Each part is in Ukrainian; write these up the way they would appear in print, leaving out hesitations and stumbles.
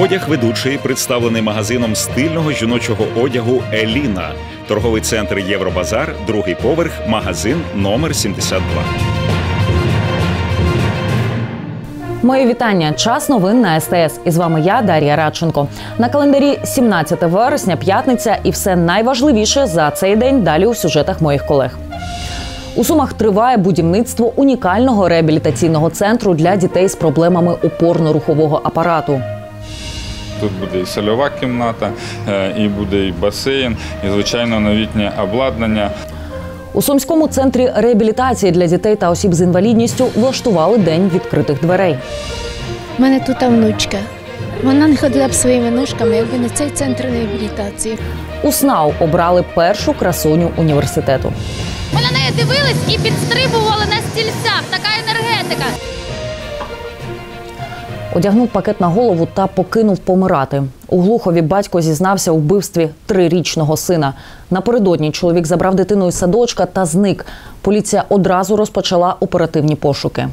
Одяг ведучої представлений магазином стильного жіночого одягу «Еліна». Торговий центр «Євробазар», другий поверх, магазин номер 72. Мої вітання. Час новин на СТС. І з вами я, Дар'я Радченко. На календарі 17 вересня, п'ятниця, і все найважливіше за цей день далі у сюжетах моїх колег. У Сумах триває будівництво унікального реабілітаційного центру для дітей з проблемами опорно-рухового апарату. Тут буде і сольова кімната, і буде і басейн, і, звичайно, новітнє обладнання. У Сумському центрі реабілітації для дітей та осіб з інвалідністю влаштували День відкритих дверей. У мене тут внучка. Вона не ходила б своїми ножками, якби не цей центр реабілітації. У СНАУ обрали першу красуню університету. Ми на неї дивились і підстрибували на стільцях. Така енергетика. Одягнув пакет на голову та покинув помирати. У Глухові батько зізнався у вбивстві трирічного сина. Напередодні чоловік забрав дитину із садочка та зник. Поліція одразу розпочала оперативні пошуки.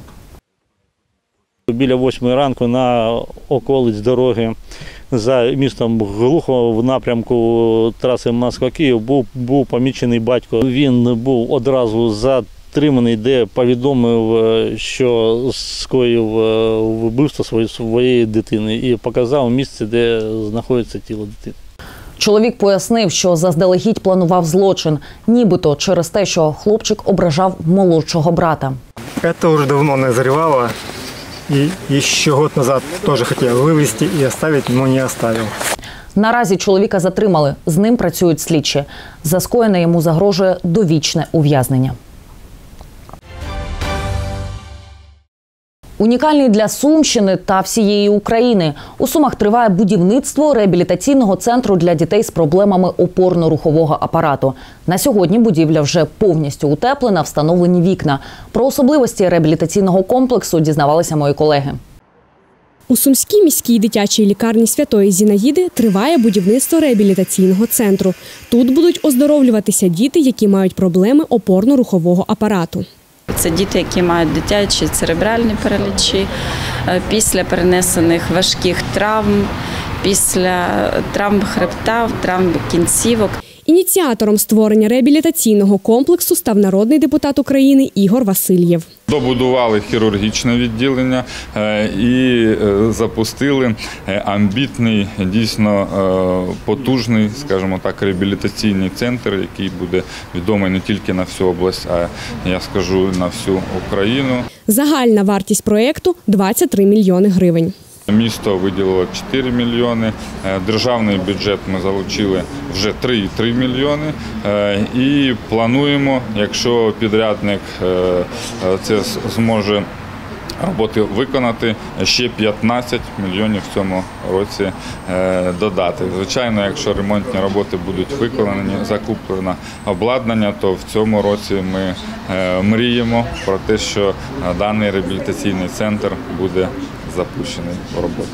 Біля 8-ї ранку на околиць дороги за містом Глухово в напрямку траси Москва-Київ був помічений батько. Він був одразу затриманий, де повідомив, що скоїв вбивство своєї дитини і показав місце, де знаходиться тіло дитини. Чоловік пояснив, що заздалегідь планував злочин, нібито через те, що хлопчик ображав молодшого брата. Це вже давно назрівало. І ще год назад теж хотів вивезти і залишити, але не залишив. Наразі чоловіка затримали. З ним працюють слідчі. За скоєне йому загрожує довічне ув'язнення. Унікальний для Сумщини та всієї України. У Сумах триває будівництво реабілітаційного центру для дітей з проблемами опорно-рухового апарату. На сьогодні будівля вже повністю утеплена, встановлені вікна. Про особливості реабілітаційного комплексу дізнавалися мої колеги. У Сумській міській дитячій лікарні Святої Зінаїди триває будівництво реабілітаційного центру. Тут будуть оздоровлюватися діти, які мають проблеми опорно-рухового апарату. Це діти, які мають дитячі церебральні паралічі, після перенесених важких травм, після травм хребта, травм кінцівок. Ініціатором створення реабілітаційного комплексу став народний депутат України Ігор Васильєв. Добудували хірургічне відділення і запустили амбітний, дійсно потужний, скажімо так, реабілітаційний центр, який буде відомий не тільки на всю область, а, я скажу, на всю Україну. Загальна вартість проєкту – 23 мільйони гривень. Місто виділило 4 мільйони, державний бюджет ми залучили вже 3,3 мільйони. І плануємо, якщо підрядник це зможе роботи виконати, ще 15 мільйонів в цьому році додати. Звичайно, якщо ремонтні роботи будуть виконані, закуплено обладнання, то в цьому році ми мріємо про те, що даний реабілітаційний центр буде запущений в роботі.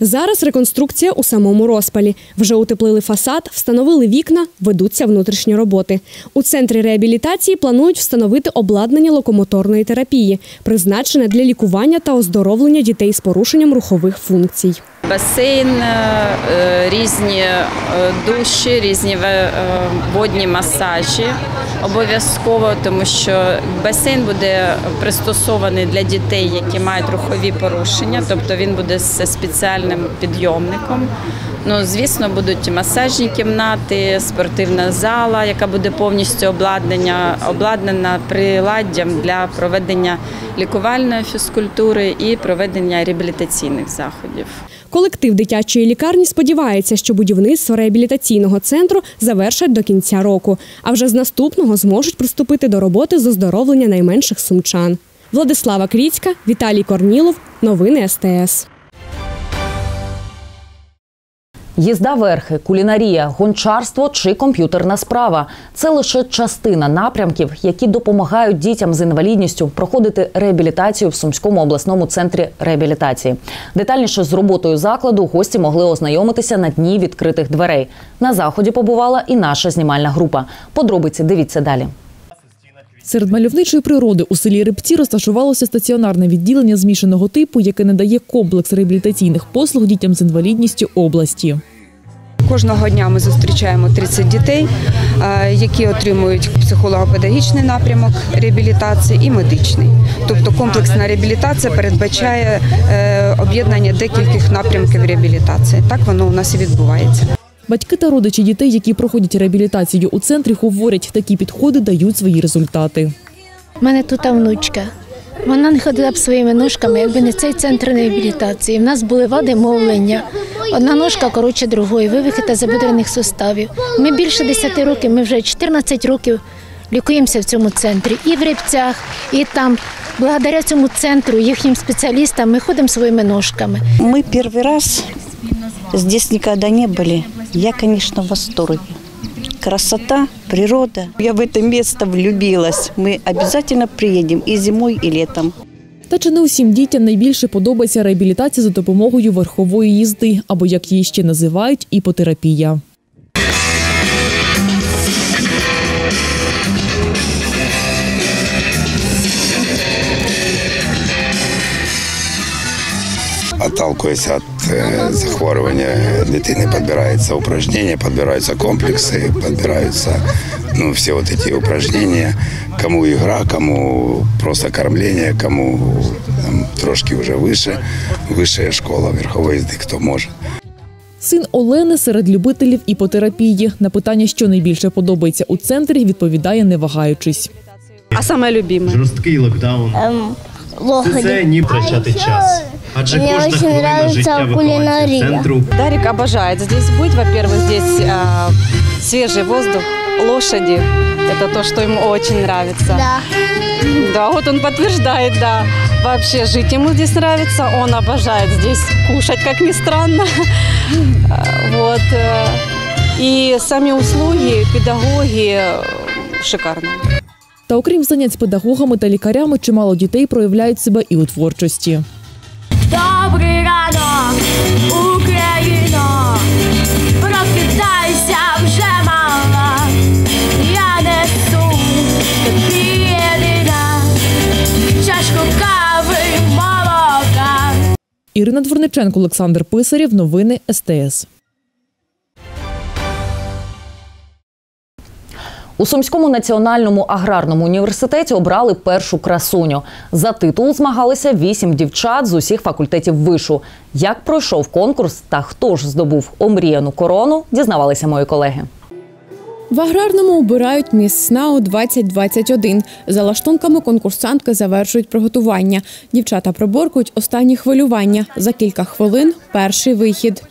Зараз реконструкція у самому розпалі. Вже утеплили фасад, встановили вікна, ведуться внутрішні роботи. У центрі реабілітації планують встановити обладнання локомоторної терапії, призначене для лікування та оздоровлення дітей з порушенням рухових функцій. Басейн, різні душі, різні водні масажі обов'язково, тому що басейн буде пристосований для дітей, які мають рухові порушення, тобто він буде зі спеціальним підйомником. Ну, звісно, будуть масажні кімнати, спортивна зала, яка буде повністю обладнана приладдям для проведення лікувальної фізкультури і проведення реабілітаційних заходів. Колектив дитячої лікарні сподівається, що будівництво реабілітаційного центру завершать до кінця року, а вже з наступного зможуть приступити до роботи з оздоровлення найменших сумчан. Владислава Кріцька, Віталій Корнілов. Новини СТС. Їзда верхи, кулінарія, гончарство чи комп'ютерна справа – це лише частина напрямків, які допомагають дітям з інвалідністю проходити реабілітацію в Сумському обласному центрі реабілітації. Детальніше з роботою закладу гості могли ознайомитися на Дні відкритих дверей. На заході побувала і наша знімальна група. Подробиці дивіться далі. Серед мальовничої природи у селі Рибці розташувалося стаціонарне відділення змішаного типу, яке надає комплекс реабілітаційних послуг дітям з інвалідністю області. Кожного дня ми зустрічаємо 30 дітей, які отримують психолого-педагогічний напрямок реабілітації і медичний. Тобто комплексна реабілітація передбачає об'єднання декількох напрямків реабілітації. Так воно у нас і відбувається. Батьки та родичі дітей, які проходять реабілітацію у центрі, говорять, такі підходи дають свої результати. У мене тут внучка. Вона не ходила б своїми ножками, якби не цей центр реабілітації. У нас були вади мовлення. Одна ножка коротше другої, вивихи та забедрених суставів. Ми більше 10 років, ми вже 14 років лікуємося в цьому центрі. І в Рибцях, і там. Благодаря цьому центру, їхнім спеціалістам, ми ходимо своїми ножками. Ми перший раз здесь никогда не были. Я, конечно, в восторге. Красота, природа. Я в это место влюбилась. Мы обязательно приедем и зимой, и летом. Та чи не усім дітям найбільше подобається реабілітація за допомогою верхової їзди, або, як її ще називають, іпотерапія. Отталкиваясь от захворювання дитини, підбираються упражнения, підбираються комплекси, підбираються всі ці упражнения. Кому ігра, кому просто кормлення, кому трошки вже вище, вища школа верхової їзди, хто може. Син Олени серед любителів іпотерапії. На питання, що найбільше подобається у центрі, відповідає не вагаючись. А саме любиме? Жорсткий локдаун. Це не втрачати час. Адже кожна хвилина життя вихованців центру. Дарик обожает здесь быть. Во-первых, здесь свежий воздух, лошади. Это то, что ему очень нравится. Да. Да, вот он подтверждает, да. Вообще жить ему здесь нравится. Он обожает здесь кушать, как ни странно. Вот. И сами услуги, педагоги шикарные. Та окрім занять з педагогами та лікарями, чимало дітей проявляють себе і у творчості. Добрий ранок, Україно, прокидайся вже, мала, я несу тобі єдина чашку кави, молока. Ірина Дворниченко, Олександр Писарєв, новини СТС. У Сумському національному аграрному університеті обрали першу красуню. За титул змагалися 8 дівчат з усіх факультетів вишу. Як пройшов конкурс та хто ж здобув омріяну корону, дізнавалися мої колеги. В аграрному обирають міс СНАУ 2021. За лаштунками конкурсантки завершують приготування. Дівчата проборкують останні хвилювання. За кілька хвилин – перший вихід.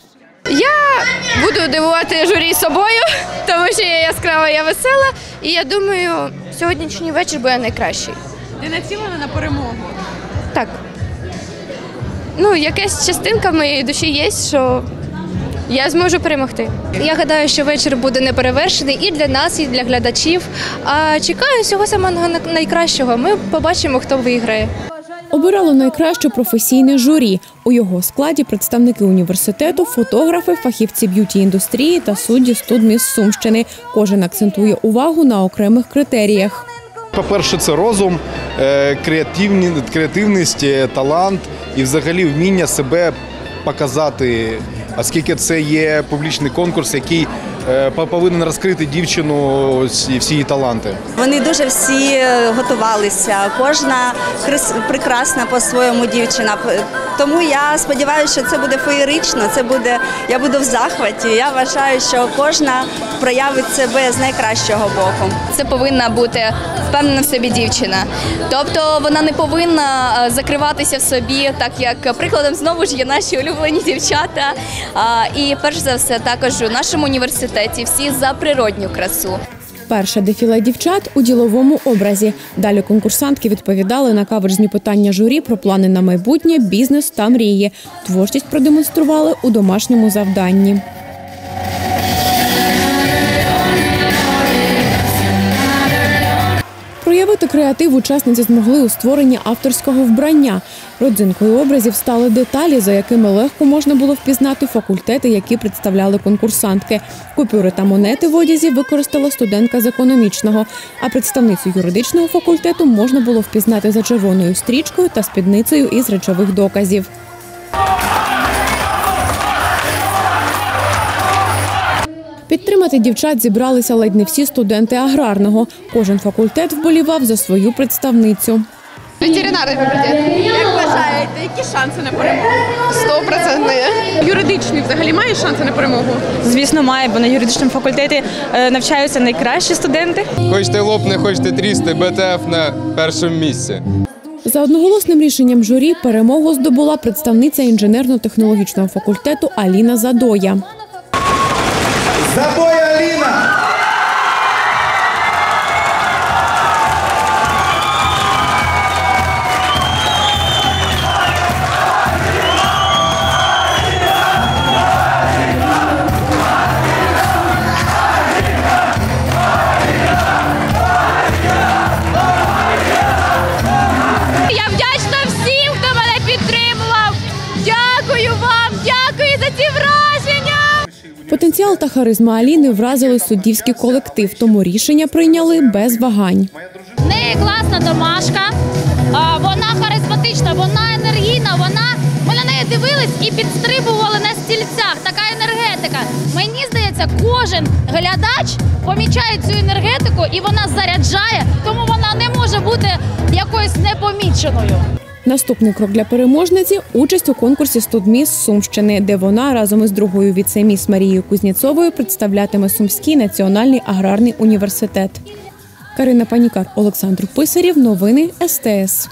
Я буду дивувати журі собою, тому що я яскрава, я весела. І я думаю, сьогоднішній вечір буде найкращий. Ти націлена на перемогу? Так. Ну, якась частинка в моєї душі є, що я зможу перемогти. Я гадаю, що вечір буде неперевершений і для нас, і для глядачів. А чекаю всього самого найкращого. Ми побачимо, хто виграє. Обирало найкраще професійне журі. У його складі представники університету, фотографи, фахівці б'юті-індустрії та судді студміс Сумщини. Кожен акцентує увагу на окремих критеріях. По-перше, це розум, креативність, талант і взагалі вміння себе показати, оскільки це є публічний конкурс, який повинен розкрити дівчину і всі її таланти. Вони дуже всі готувалися, кожна прекрасна по-своєму дівчина. Тому я сподіваюся, що це буде феєрично, я буду в захваті. Я вважаю, що кожна проявить себе з найкращого боку. Це повинна бути впевнена в собі дівчина. Тобто вона не повинна закриватися в собі, так як прикладом знову ж є наші улюблені дівчата. І перш за все також у нашому університеті. Всі за природню красу. Перше дефіле дівчат у діловому образі. Далі конкурсантки відповідали на каверзні питання журі про плани на майбутнє, бізнес та мрії. Творчість продемонстрували у домашньому завданні. Проявити креатив учасниці змогли у створенні авторського вбрання. Родзинкою образів стали деталі, за якими легко можна було впізнати факультети, які представляли конкурсантки. Купюри та монети в одязі використала студентка з економічного, а представницю юридичного факультету можна було впізнати за червоною стрічкою та спідницею із речових доказів. Підтримати дівчат зібралися ледь не всі студенти аграрного. Кожен факультет вболівав за свою представницю. Ветеринарний факультет. Як вважаєте, які шанси на перемогу? 100%. Юридичний взагалі має шанси на перемогу? Звісно, має, бо на юридичному факультеті навчаються найкращі студенти. Хочете лопне, хочете трісти, БТФ на першому місці. За одноголосним рішенням журі перемогу здобула представниця інженерно-технологічного факультету Аліна Задоя. Задоя Аліна! Я вдячна всім, хто мене підтримував! Дякую вам! Дякую за ці враження! Потенціал та харизма Аліни вразили суддівський колектив, тому рішення прийняли без вагань. В неї класна домашка, вона харизматична, вона енергійна, ми на неї дивились і підстрибували на стільцях, така енергетика. Мені здається, кожен глядач помічає цю енергетику і вона заряджає, тому вона не може бути якоюсь непоміченою. Наступний крок для переможниці – участь у конкурсі «Студміс Сумщини», де вона разом із другою віце-міс Марією Кузнєцовою представлятиме Сумський національний аграрний університет. Карина Панікар, Олександр Писарєв. Новини СТС.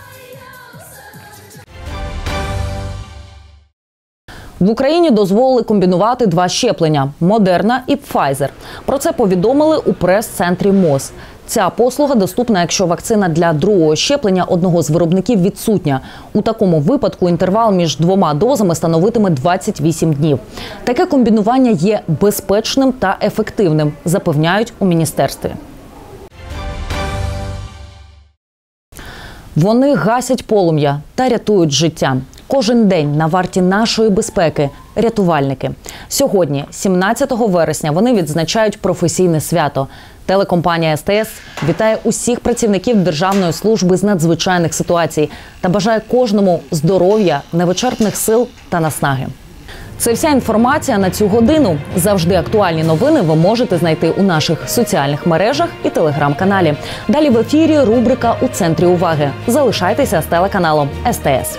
В Україні дозволили комбінувати два щеплення – Модерна і Пфайзер. Про це повідомили у прес-центрі МОЗ. Ця послуга доступна, якщо вакцина для другого щеплення одного з виробників відсутня. У такому випадку інтервал між двома дозами становитиме 28 днів. Таке комбінування є безпечним та ефективним, запевняють у міністерстві. Вони гасять полум'я та рятують життя. Кожен день на варті нашої безпеки – рятувальники. Сьогодні, 17 вересня, вони відзначають професійне свято. Телекомпанія СТС вітає усіх працівників Державної служби з надзвичайних ситуацій та бажає кожному здоров'я, невичерпних сил та наснаги. Це вся інформація на цю годину. Завжди актуальні новини ви можете знайти у наших соціальних мережах і телеграм-каналі. Далі в ефірі рубрика «У центрі уваги». Залишайтеся з телеканалом СТС.